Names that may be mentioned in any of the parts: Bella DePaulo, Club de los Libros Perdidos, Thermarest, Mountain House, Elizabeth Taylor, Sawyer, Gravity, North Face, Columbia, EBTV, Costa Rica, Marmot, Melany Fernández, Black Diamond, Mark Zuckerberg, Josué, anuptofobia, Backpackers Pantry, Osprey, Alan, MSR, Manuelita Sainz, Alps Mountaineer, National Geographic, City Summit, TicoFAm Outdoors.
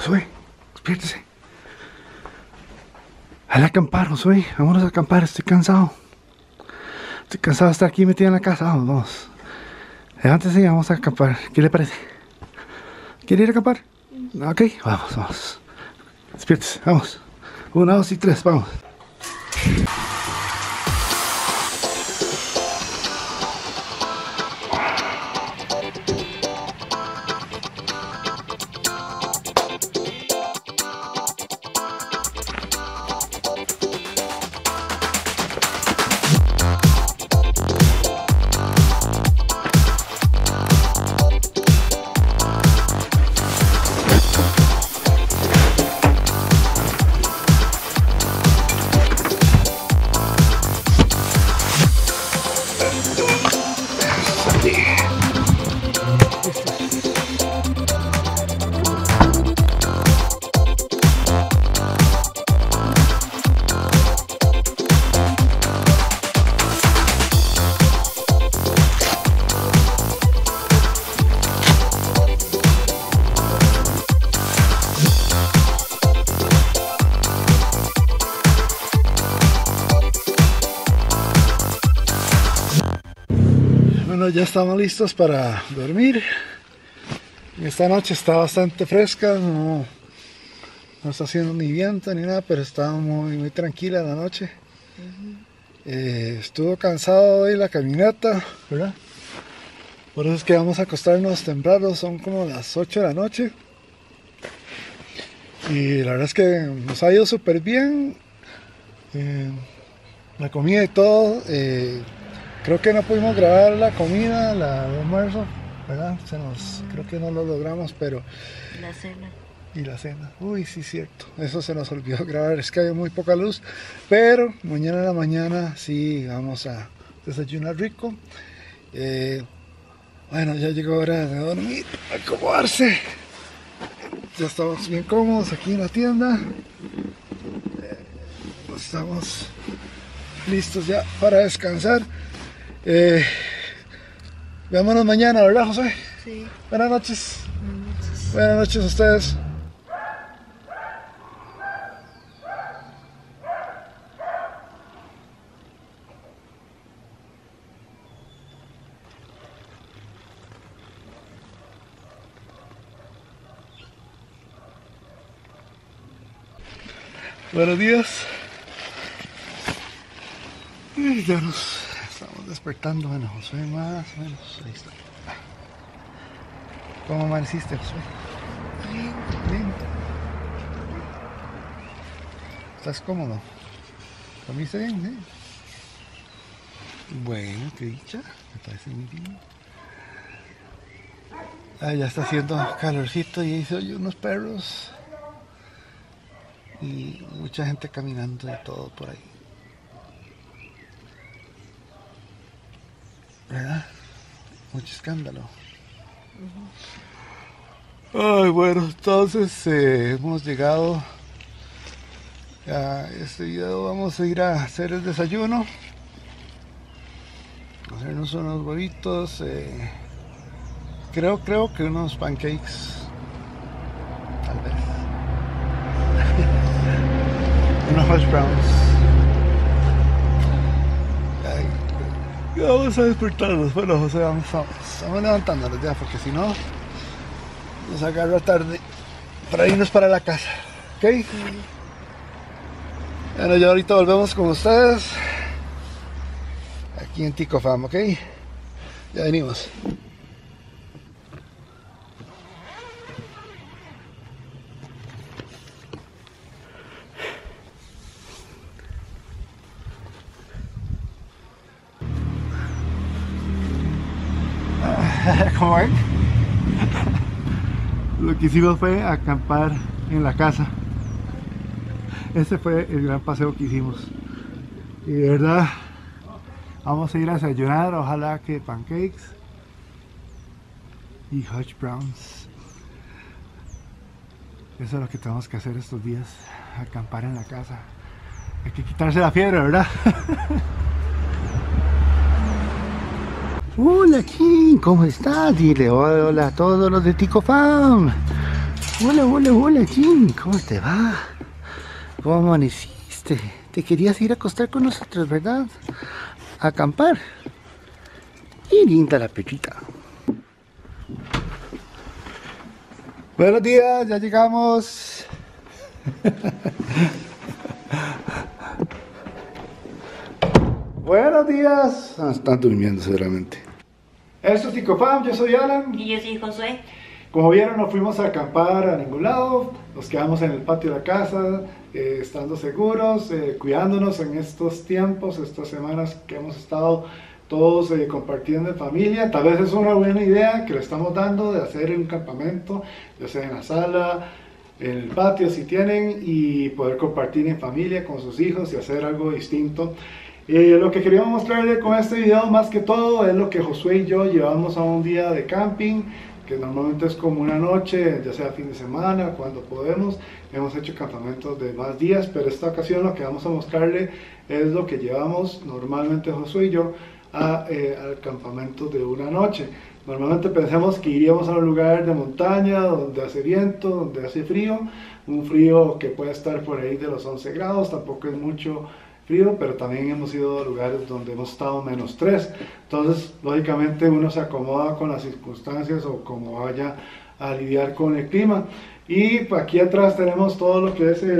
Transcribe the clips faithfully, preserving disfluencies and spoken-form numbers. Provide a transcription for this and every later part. Josué, despiértese. Al acampar, Josué, vámonos a acampar, estoy cansado. Estoy cansado de estar aquí metido en la casa, vamos, vamos. Levántese y vamos a acampar, ¿qué le parece? ¿Quiere ir a acampar? Ok, vamos, vamos. Despiértese, vamos. Una, dos y tres, vamos. Ya estamos listos para dormir. Esta noche está bastante fresca, no, no está haciendo ni viento ni nada, pero está muy, muy tranquila la noche. Uh-huh. eh, estuvo cansado hoy la caminata, ¿verdad? Por eso es que vamos a acostarnos temprano, son como las ocho de la noche. Y la verdad es que nos ha ido súper bien. Eh, la comida y todo. Eh, Creo que no pudimos grabar la comida, la almuerzo, ¿verdad? Se nos, creo que no lo logramos, pero... La cena. Y la cena. Uy, sí, cierto. Eso se nos olvidó grabar, es que había muy poca luz. Pero mañana en la mañana sí vamos a desayunar rico. Eh, bueno, ya llegó hora de dormir, acomodarse. Ya estamos bien cómodos aquí en la tienda. Eh, pues estamos listos ya para descansar. Eh, veámonos mañana, ¿verdad, José? Sí. Buenas noches. Buenas noches. Buenas noches a ustedes. Buenos días. Ay, ya nos... estamos despertando, bueno, José, más o menos, ahí está. ¿Cómo amaneciste, José? Bien. Bien. ¿Estás cómodo? ¿Comiste bien, eh? Bueno, qué dicha, me parece muy bien. Ah, ya está haciendo calorcito y hizo unos perros. Y mucha gente caminando y todo por ahí. ¿Verdad? Mucho escándalo. Uh-huh. Ay, bueno, entonces eh, hemos llegado a este video. Vamos a ir a hacer el desayuno, hacernos unos huevitos, eh, creo, creo que unos pancakes, tal vez, unos hash browns. Vamos a despertarnos, bueno, José, vamos, vamos, vamos levantándonos ya, porque si no, nos agarra tarde para irnos para la casa, ¿ok? Sí. Bueno, ya ahorita volvemos con ustedes, aquí en Tico Fam, ¿ok? Ya venimos. Lo que hicimos fue acampar en la casa. Este fue el gran paseo que hicimos. Y de verdad, vamos a ir a desayunar, ojalá que pancakes y hash browns. Eso es lo que tenemos que hacer estos días, acampar en la casa. Hay que quitarse la fiebre, ¿verdad? Hola Kim, ¿cómo estás? Dile hola a todos los de Tico Fam. Hola, hola, hola Jim, ¿cómo te va? ¿Cómo amaneciste? Te querías ir a acostar con nosotros, ¿verdad? A acampar. Y linda la perrita. Buenos días, ya llegamos. Buenos días. Ah, están durmiendo seguramente. Esto es Ticofam, yo soy Alan. Y yo soy Josué. Como vieron, no fuimos a acampar a ningún lado, nos quedamos en el patio de la casa, eh, estando seguros, eh, cuidándonos en estos tiempos, estas semanas que hemos estado todos eh, compartiendo en familia. Tal vez es una buena idea que le estamos dando de hacer un campamento, ya sea en la sala, en el patio si tienen, y poder compartir en familia con sus hijos y hacer algo distinto. Eh, lo que queríamos mostrarles con este video más que todo es lo que Josué y yo llevamos a un día de camping, que normalmente es como una noche, ya sea fin de semana, cuando podemos. Hemos hecho campamentos de más días, pero esta ocasión lo que vamos a mostrarle es lo que llevamos normalmente Josué y yo a, eh, al campamento de una noche. Normalmente pensamos que iríamos a un lugar de montaña, donde hace viento, donde hace frío, un frío que puede estar por ahí de los once grados, tampoco es mucho frío, pero también hemos ido a lugares donde hemos estado menos tres, entonces lógicamente uno se acomoda con las circunstancias o como vaya a lidiar con el clima. Y aquí atrás tenemos todo lo que es el,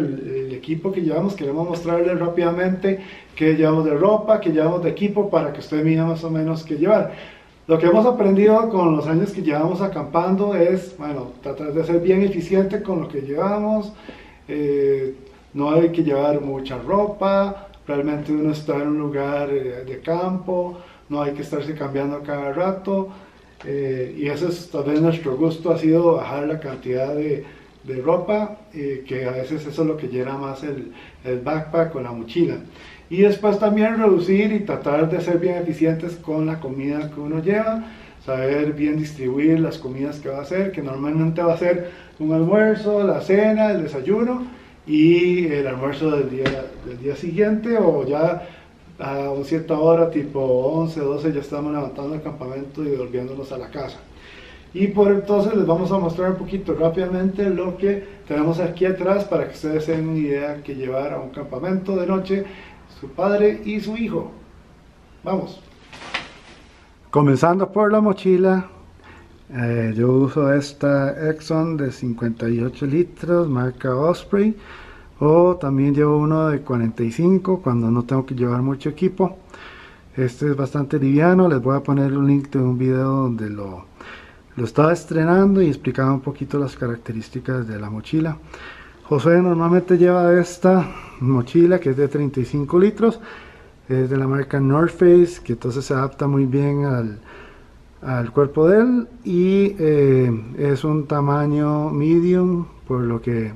el equipo que llevamos. Queremos mostrarles rápidamente qué llevamos de ropa, qué llevamos de equipo, para que usted mida más o menos qué llevar. Lo que hemos aprendido con los años que llevamos acampando es, bueno, tratar de ser bien eficiente con lo que llevamos, eh, no hay que llevar mucha ropa. Realmente uno está en un lugar de campo, no hay que estarse cambiando cada rato, eh, y eso es tal vez nuestro gusto, ha sido bajar la cantidad de, de ropa, eh, que a veces eso es lo que llena más el, el backpack o la mochila. Y después también reducir y tratar de ser bien eficientes con la comida que uno lleva, saber bien distribuir las comidas que va a hacer, que normalmente va a ser un almuerzo, la cena, el desayuno, y el almuerzo del día, del día siguiente, o ya a una cierta hora, tipo once, doce, ya estamos levantando el campamento y volviéndonos a la casa. Y por entonces les vamos a mostrar un poquito rápidamente lo que tenemos aquí atrás, para que ustedes tengan una idea que llevar a un campamento de noche su padre y su hijo. Vamos. Comenzando por la mochila. Eh, yo uso esta Exxon de cincuenta y ocho litros, marca Osprey, o también llevo uno de cuarenta y cinco cuando no tengo que llevar mucho equipo. Este es bastante liviano. Les voy a poner un link de un video donde lo, lo estaba estrenando y explicaba un poquito las características de la mochila. José normalmente lleva esta mochila que es de treinta y cinco litros, es de la marca North Face, que entonces se adapta muy bien al al cuerpo de él, y eh, es un tamaño medium, por lo que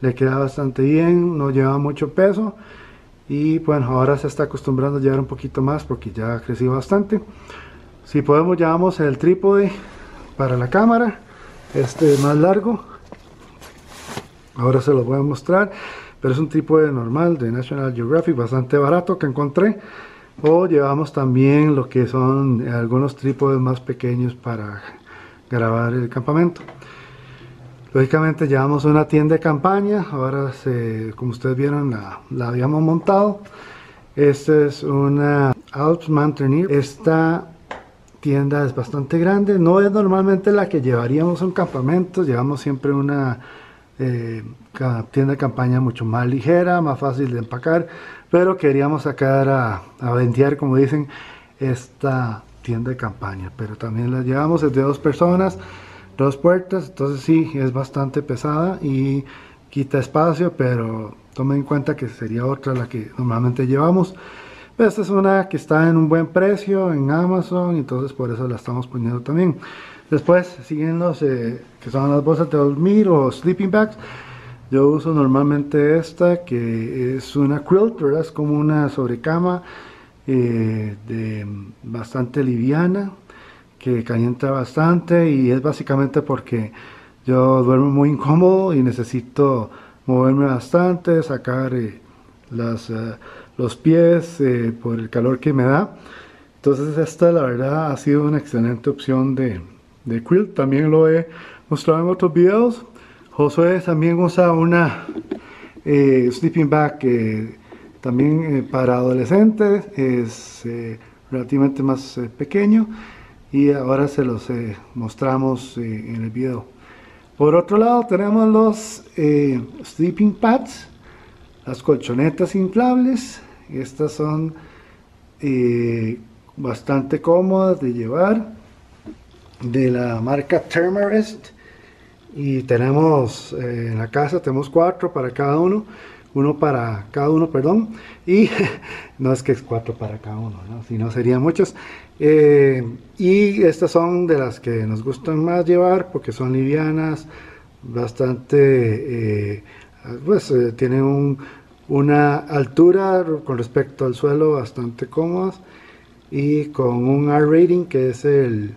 le queda bastante bien, no lleva mucho peso. Y bueno, ahora se está acostumbrando a llevar un poquito más porque ya ha crecido bastante. Si podemos, llevamos el trípode para la cámara, este es más largo, ahora se los voy a mostrar, pero es un trípode normal de National Geographic, bastante barato, que encontré. O llevamos también lo que son algunos trípodes más pequeños para grabar el campamento. Lógicamente llevamos una tienda de campaña. Ahora se, como ustedes vieron, la, la habíamos montado. Esta es una Alps Mountaineer. Esta tienda es bastante grande, no es normalmente la que llevaríamos a un campamento. Llevamos siempre una eh, tienda de campaña mucho más ligera, más fácil de empacar, pero queríamos sacar a, a ventear, como dicen, esta tienda de campaña. Pero también la llevamos, es de dos personas, dos puertas, entonces sí, es bastante pesada y quita espacio, pero tomen en cuenta que sería otra la que normalmente llevamos. Pero esta es una que está en un buen precio en Amazon, entonces por eso la estamos poniendo también. Después siguen los eh, que son las bolsas de dormir o sleeping bags. Yo uso normalmente esta, que es una quilt, ¿verdad? Es como una sobrecama eh, de, bastante liviana, que calienta bastante, y es básicamente porque yo duermo muy incómodo y necesito moverme bastante, sacar eh, las, uh, los pies eh, por el calor que me da. Entonces esta, la verdad, ha sido una excelente opción de, de quilt. También lo he mostrado en otros videos. Josué también usa una eh, sleeping bag eh, también eh, para adolescentes, es eh, relativamente más eh, pequeño, y ahora se los eh, mostramos eh, en el video. Por otro lado tenemos los eh, sleeping pads, las colchonetas inflables. Estas son eh, bastante cómodas de llevar, de la marca Thermarest, y tenemos eh, en la casa tenemos cuatro para cada uno, uno para cada uno, perdón, y no es que es cuatro para cada uno, ¿no? Si no serían muchos. Eh, y estas son de las que nos gustan más llevar porque son livianas, bastante, eh, pues eh, tienen un, una altura con respecto al suelo bastante cómodas, y con un R rating, que es el,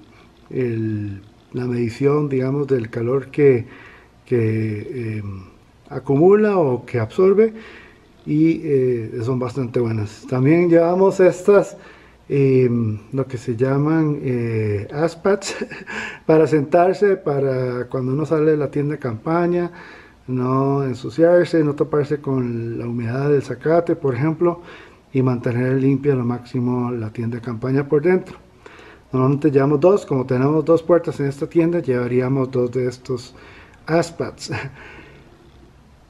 el la medición, digamos, del calor que, que eh, acumula o que absorbe, y eh, son bastante buenas. También llevamos estas, eh, lo que se llaman eh, aspads, para sentarse, para cuando uno sale de la tienda campaña, no ensuciarse, no toparse con la humedad del zacate, por ejemplo, y mantener limpia lo máximo la tienda campaña por dentro. Normalmente llevamos dos, como tenemos dos puertas en esta tienda, llevaríamos dos de estos aspads.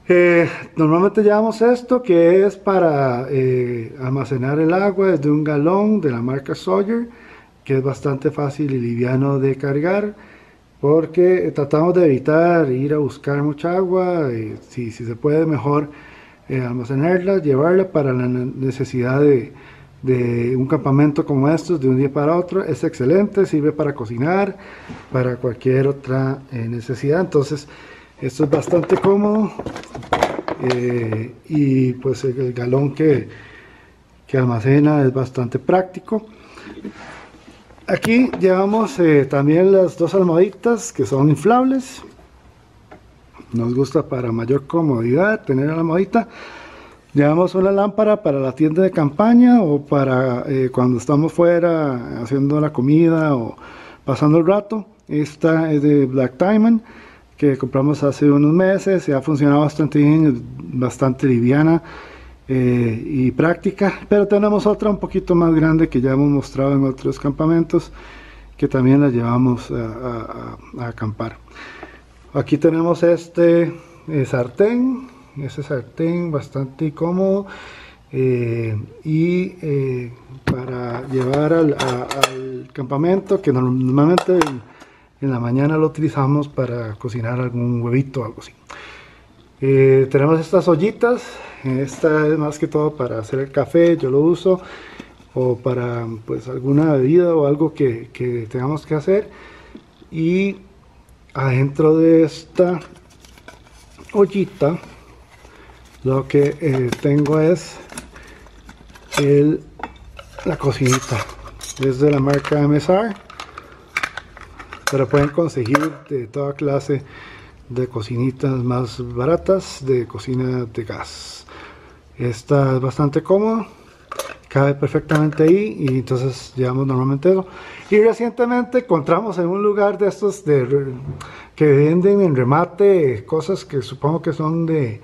Eh, normalmente llevamos esto, que es para eh, almacenar el agua, es de un galón, de la marca Sawyer, que es bastante fácil y liviano de cargar, porque tratamos de evitar ir a buscar mucha agua, y si, si se puede mejor eh, almacenarla, llevarla para la necesidad de de un campamento como estos, de un día para otro. Es excelente, sirve para cocinar, para cualquier otra eh, necesidad. Entonces esto es bastante cómodo, eh, y pues el, el galón que, que almacena es bastante práctico. Aquí llevamos eh, también las dos almohaditas, que son inflables. Nos gusta para mayor comodidad tener la almohadita. Llevamos una lámpara para la tienda de campaña, o para eh, cuando estamos fuera haciendo la comida o pasando el rato. Esta es de Black Diamond, que compramos hace unos meses, y ha funcionado bastante bien, bastante liviana eh, y práctica. Pero tenemos otra un poquito más grande, que ya hemos mostrado en otros campamentos, que también la llevamos a, a, a acampar. Aquí tenemos este eh, sartén. Ese sartén bastante cómodo, eh, y eh, para llevar al, a, al campamento, que normalmente en, en la mañana lo utilizamos para cocinar algún huevito o algo así. Eh, tenemos estas ollitas. Esta es más que todo para hacer el café, yo lo uso, o para pues alguna bebida o algo que, que tengamos que hacer. Y adentro de esta ollita lo que eh, tengo es el, la cocinita. Es de la marca M S R, pero pueden conseguir de toda clase de cocinitas más baratas, de cocina de gas. Esta es bastante cómoda, cabe perfectamente ahí, y entonces llevamos normalmente eso. Y recientemente encontramos en un lugar de estos de, que venden en remate cosas que supongo que son de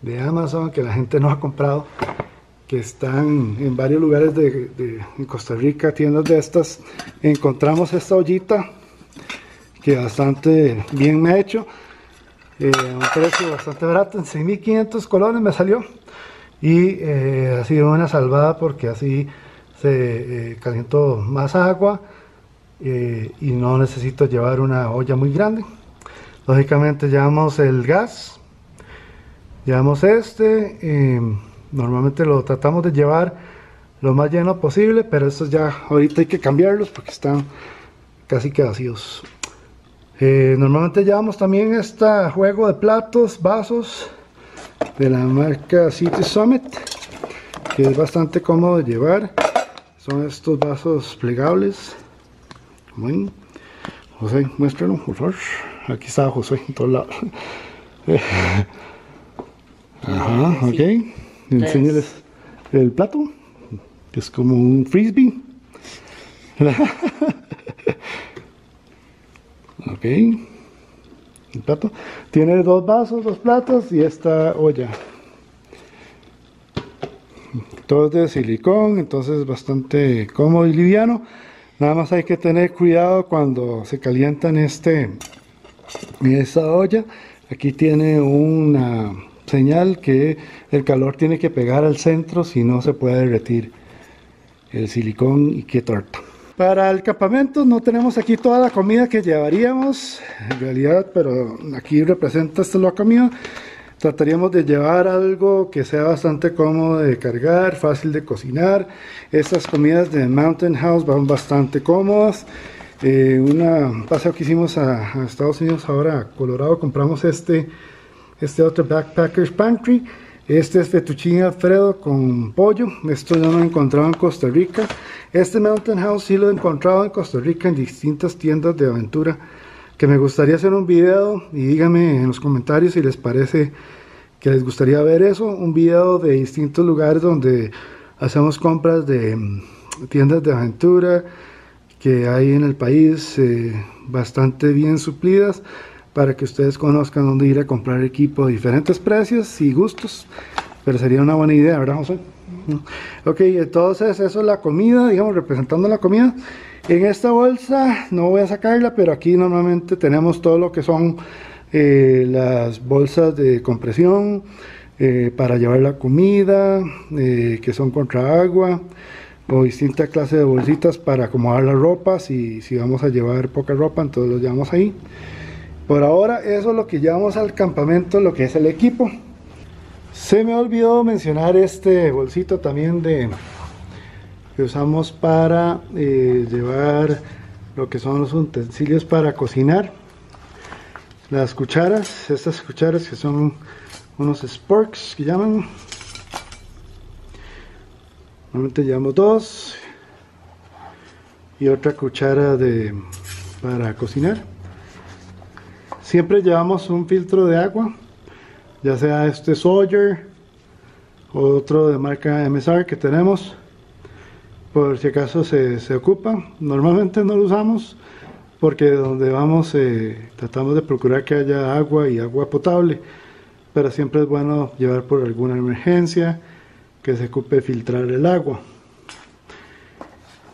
de Amazon, que la gente no ha comprado, que están en varios lugares de, de en Costa Rica, tiendas de estas. Encontramos esta ollita, que bastante bien me ha hecho, eh, a un precio bastante barato, en seis mil quinientos colones me salió, y eh, ha sido una salvada, porque así se eh, calentó más agua, eh, y no necesito llevar una olla muy grande. Lógicamente llevamos el gas. Llevamos este, eh, normalmente lo tratamos de llevar lo más lleno posible, pero estos ya ahorita hay que cambiarlos porque están casi que vacíos. Eh, normalmente llevamos también este juego de platos, vasos, de la marca City Summit, que es bastante cómodo de llevar. Son estos vasos plegables. Bueno, José, muéstralo, por favor. Aquí está José, en todos lados. Ajá, ok. Sí. Enséñales el plato, que es como un frisbee. Ok. el plato. Tiene dos vasos, dos platos y esta olla. Todo es de silicón, entonces bastante cómodo y liviano. Nada más hay que tener cuidado cuando se calientan este, esta olla. Aquí tiene una señal que el calor tiene que pegar al centro, si no se puede derretir el silicón y qué torta. Para el campamento no tenemos aquí toda la comida que llevaríamos, en realidad, pero aquí representa esta la comida. Trataríamos de llevar algo que sea bastante cómodo de cargar, fácil de cocinar. Estas comidas de Mountain House van bastante cómodas. Eh, un paseo que hicimos a, a Estados Unidos, ahora a Colorado, compramos este, este otro Backpackers Pantry. Este es fettuccine alfredo con pollo. Esto ya lo he encontrado en Costa Rica. Este Mountain House sí lo he encontrado en Costa Rica en distintas tiendas de aventura. Que me gustaría hacer un video, y díganme en los comentarios si les parece que les gustaría ver eso, un video de distintos lugares donde hacemos compras de tiendas de aventura que hay en el país, eh, bastante bien suplidas, para que ustedes conozcan dónde ir a comprar equipo de diferentes precios y gustos. Pero sería una buena idea, ¿verdad, José? Ok, entonces eso es la comida, digamos, representando la comida. En esta bolsa no voy a sacarla, pero aquí normalmente tenemos todo lo que son eh, las bolsas de compresión eh, para llevar la comida, eh, que son contra agua, o distinta clase de bolsitas para acomodar la ropa. Si, si vamos a llevar poca ropa, entonces lo llevamos ahí. Por ahora eso es lo que llevamos al campamento, lo que es el equipo. Se me olvidó mencionar este bolsito también de que usamos para eh, llevar lo que son los utensilios para cocinar. Las cucharas, estas cucharas que son unos sporks que llaman. Normalmente llevamos dos. Y otra cuchara de, para cocinar. Siempre llevamos un filtro de agua. Ya sea este Sawyer, otro de marca M S R que tenemos, por si acaso se, se ocupa. Normalmente no lo usamos porque donde vamos eh, tratamos de procurar que haya agua y agua potable, pero siempre es bueno llevar por alguna emergencia que se ocupe filtrar el agua.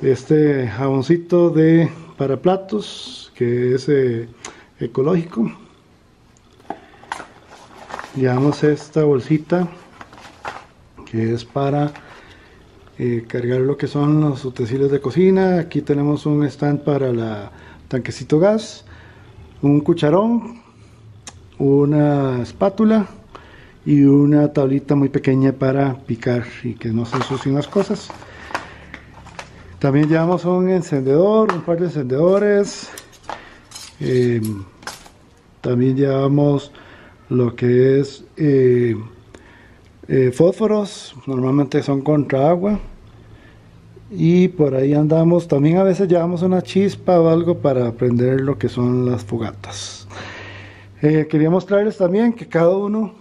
Este jaboncito de para platos que es eh, ecológico. Llevamos esta bolsita que es para eh, cargar lo que son los utensilios de cocina. Aquí tenemos un stand para la tanquecito gas, un cucharón, una espátula y una tablita muy pequeña para picar y que no se ensucien las cosas. También llevamos un encendedor, un par de encendedores. Eh, también llevamos lo que es eh, eh, fósforos, normalmente son contra agua, y por ahí andamos. También a veces llevamos una chispa o algo para prender lo que son las fogatas. Eh, quería mostrarles también que cada uno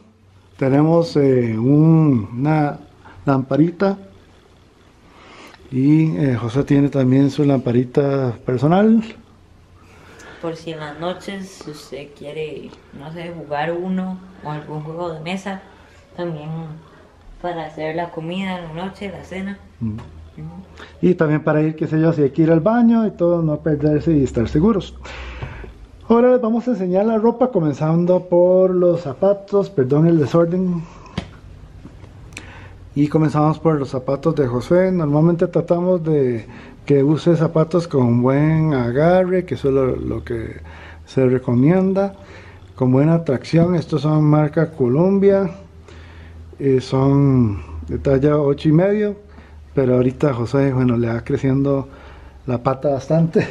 tenemos eh, un, una lamparita, y eh, José tiene también su lamparita personal. Por si en las noches, si usted quiere, no sé, jugar uno o algún juego de mesa, también para hacer la comida en la noche, la cena. Mm. Mm. Y también para ir, qué sé yo, si hay que ir al baño y todo, no perderse y estar seguros. Ahora les vamos a enseñar la ropa, comenzando por los zapatos, perdón el desorden. Y comenzamos por los zapatos de Josué. Normalmente tratamos de que use zapatos con buen agarre, que eso es lo, lo que se recomienda, con buena tracción. Estos son marca Columbia, eh, son de talla ocho y medio, pero ahorita José, bueno, le va creciendo la pata bastante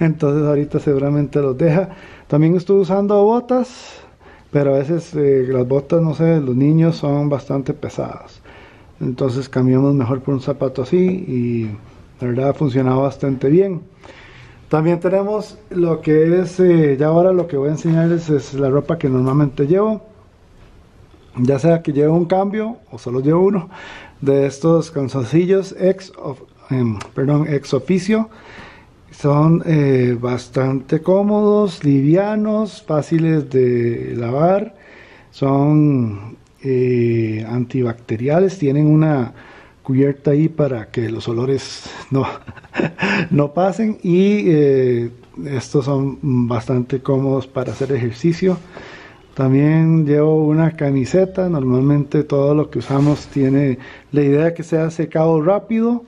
entonces ahorita seguramente los deja. También estuve usando botas, pero a veces eh, las botas, no sé, los niños son bastante pesadas, entonces cambiamos mejor por un zapato así, y la verdad ha funcionado bastante bien. También tenemos lo que es, eh, ya ahora lo que voy a enseñarles es la ropa que normalmente llevo. Ya sea que llevo un cambio o solo llevo uno de estos calzoncillos ex, of, eh, perdón, ex oficio. Son eh, bastante cómodos, livianos, fáciles de lavar, son eh, antibacteriales, tienen una cubierta ahí para que los olores no, no pasen, y eh, estos son bastante cómodos para hacer ejercicio. También llevo una camiseta, normalmente todo lo que usamos tiene la idea de que sea secado rápido,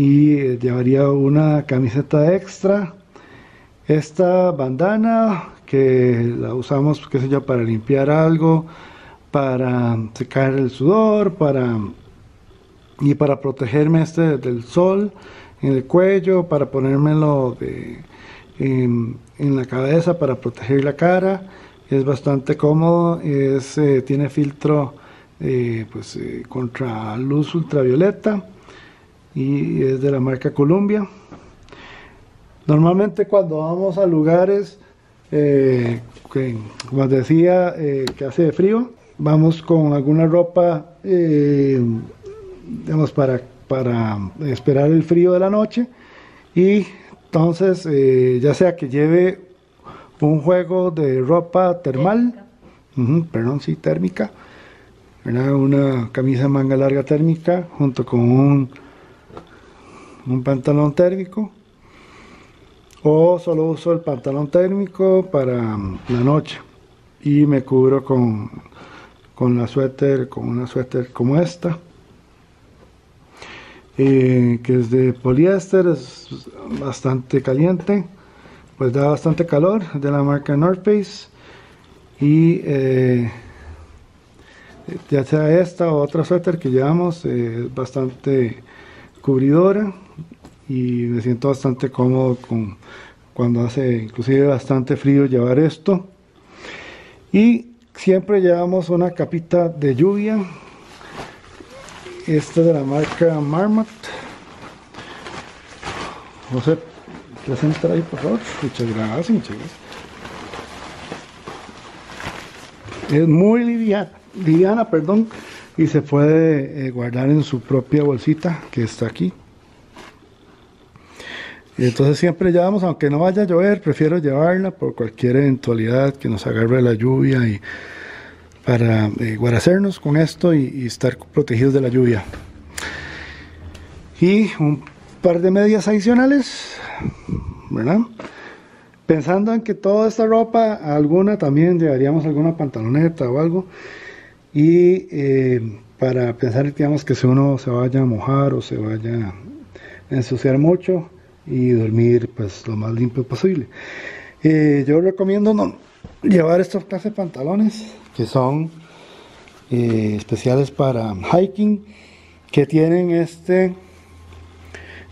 y llevaría una camiseta extra, esta bandana que la usamos, qué sé yo, para limpiar algo, para secar el sudor, para y para protegerme este del sol en el cuello, para ponérmelo de, en, en la cabeza para proteger la cara. Es bastante cómodo, es, eh, tiene filtro eh, pues, eh, contra luz ultravioleta, y es de la marca Columbia. Normalmente cuando vamos a lugares eh, que, como os decía, eh, que hace frío, vamos con alguna ropa eh, digamos para, para esperar el frío de la noche, y entonces eh, ya sea que lleve un juego de ropa termal, uh-huh, perdón, sí, térmica, ¿verdad? Una camisa manga larga térmica junto con un un pantalón térmico, o solo uso el pantalón térmico para la noche y me cubro con con la suéter, con una suéter como esta, eh, que es de poliéster, es bastante caliente, pues da bastante calor, de la marca North Face, y eh, ya sea esta o otra suéter que llevamos, eh, es bastante cubridora, y me siento bastante cómodo con cuando hace inclusive bastante frío llevar esto. Y siempre llevamos una capita de lluvia, esta de la marca Marmot. José, ¿puedes entrar ahí, por favor? Muchas gracias, muchas gracias. Es muy liviana, liviana perdón, y se puede eh, guardar en su propia bolsita que está aquí. Entonces siempre llevamos, aunque no vaya a llover, prefiero llevarla por cualquier eventualidad que nos agarre la lluvia, y para eh, guarecernos con esto y, y estar protegidos de la lluvia. Y un par de medias adicionales, ¿verdad? Pensando en que toda esta ropa, alguna también llevaríamos alguna pantaloneta o algo, y eh, para pensar, digamos, que si uno se vaya a mojar o se vaya a ensuciar mucho, y dormir pues lo más limpio posible. Eh, yo recomiendo no llevar estos clases de pantalones que son eh, especiales para hiking, que tienen este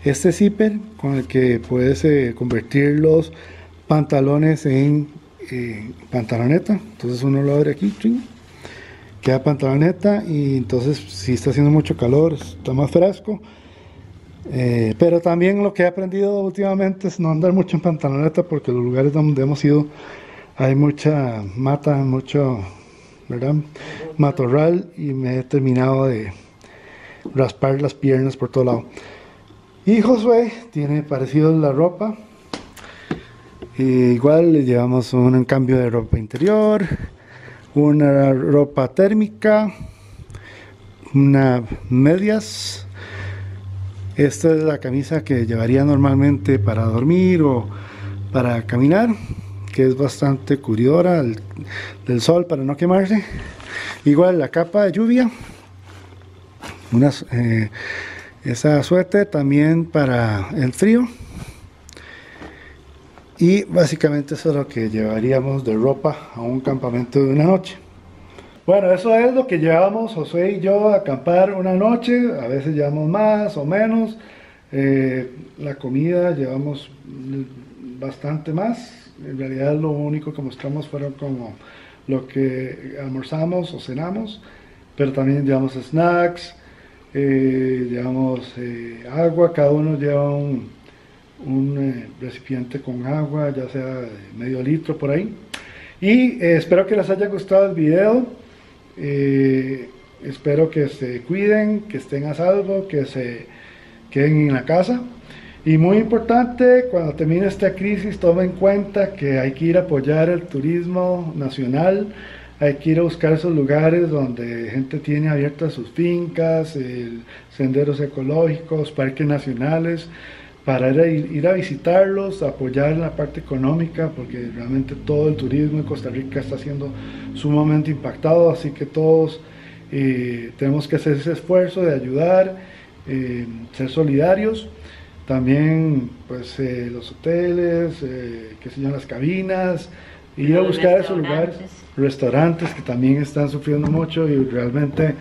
este zipper con el que puedes eh, convertir los pantalones en eh, pantaloneta. Entonces uno lo abre aquí, ching, queda pantaloneta, y entonces si está haciendo mucho calor está más fresco, eh, pero también lo que he aprendido últimamente es no andar mucho en pantaloneta, porque los lugares donde hemos ido hay mucha mata, mucho, ¿verdad?, matorral, y me he terminado de raspar las piernas por todo lado. Y Josué tiene parecido la ropa, e igual le llevamos un cambio de ropa interior, una ropa térmica, unas medias. Esta es la camisa que llevaría normalmente para dormir o para caminar, que es bastante cubridora del, del sol para no quemarse. Igual la capa de lluvia, unas, eh, esa suéter también para el frío, y básicamente eso es lo que llevaríamos de ropa a un campamento de una noche. Bueno, eso es lo que llevamos Josué y yo a acampar una noche. A veces llevamos más o menos, eh, la comida llevamos bastante más. En realidad lo único que mostramos fueron como lo que almorzamos o cenamos, pero también llevamos snacks, eh, llevamos eh, agua, cada uno lleva un un eh, recipiente con agua, ya sea de medio litro por ahí, y eh, espero que les haya gustado el video. Eh, espero que se cuiden, que estén a salvo, que se queden en la casa, Y muy importante, cuando termine esta crisis, tome en cuenta que hay que ir a apoyar el turismo nacional, hay que ir a buscar esos lugares donde gente tiene abiertas sus fincas, eh, senderos ecológicos, parques nacionales, para ir a, ir a visitarlos, apoyar en la parte económica, porque realmente todo el turismo en Costa Rica está siendo sumamente impactado, así que todos eh, tenemos que hacer ese esfuerzo de ayudar, eh, ser solidarios. También pues eh, los hoteles, eh, qué sé yo, las cabinas, ir a buscar esos lugares, restaurantes que también están sufriendo mucho, y realmente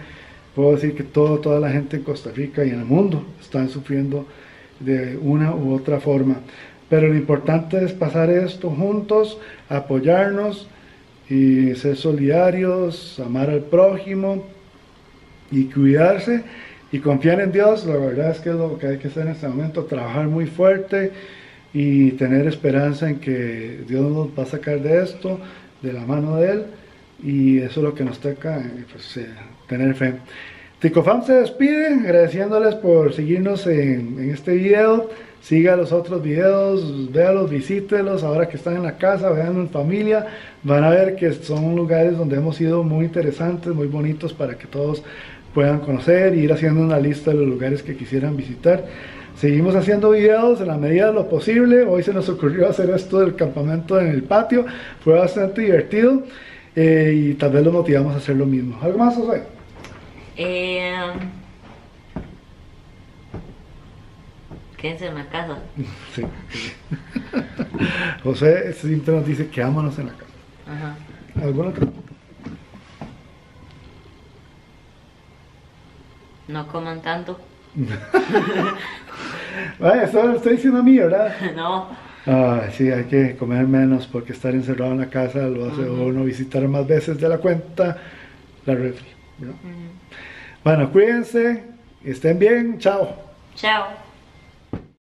puedo decir que todo, toda la gente en Costa Rica y en el mundo están sufriendo de una u otra forma. Pero lo importante es pasar esto juntos, apoyarnos y ser solidarios, amar al prójimo y cuidarse y confiar en Dios. La verdad es que es lo que hay que hacer en este momento, trabajar muy fuerte y tener esperanza en que Dios nos va a sacar de esto, de la mano de Él, y eso es lo que nos toca, pues, eh, tener fe. Ticofam se despide agradeciéndoles por seguirnos en, en este video. Siga los otros videos, véalos, visítelos, ahora que están en la casa, vean en familia, van a ver que son lugares donde hemos ido muy interesantes, muy bonitos, para que todos puedan conocer e ir haciendo una lista de los lugares que quisieran visitar. Seguimos haciendo videos en la medida de lo posible. Hoy se nos ocurrió hacer esto del campamento en el patio, fue bastante divertido, eh, y tal vez los motivamos a hacer lo mismo. ¿Algo más, Josué? Eh, quédense en la casa. Sí. José siempre nos dice que vámonos en la casa. Ajá. ¿Alguna otra? No coman tanto. Vaya, eso lo estoy diciendo a mí, ¿verdad? No. Ah, sí, hay que comer menos, porque estar encerrado en la casa lo hace uh-huh. uno visitar más veces de la cuenta la refri, ¿no? Uh-huh. Bueno, cuídense, estén bien, chao. Chao.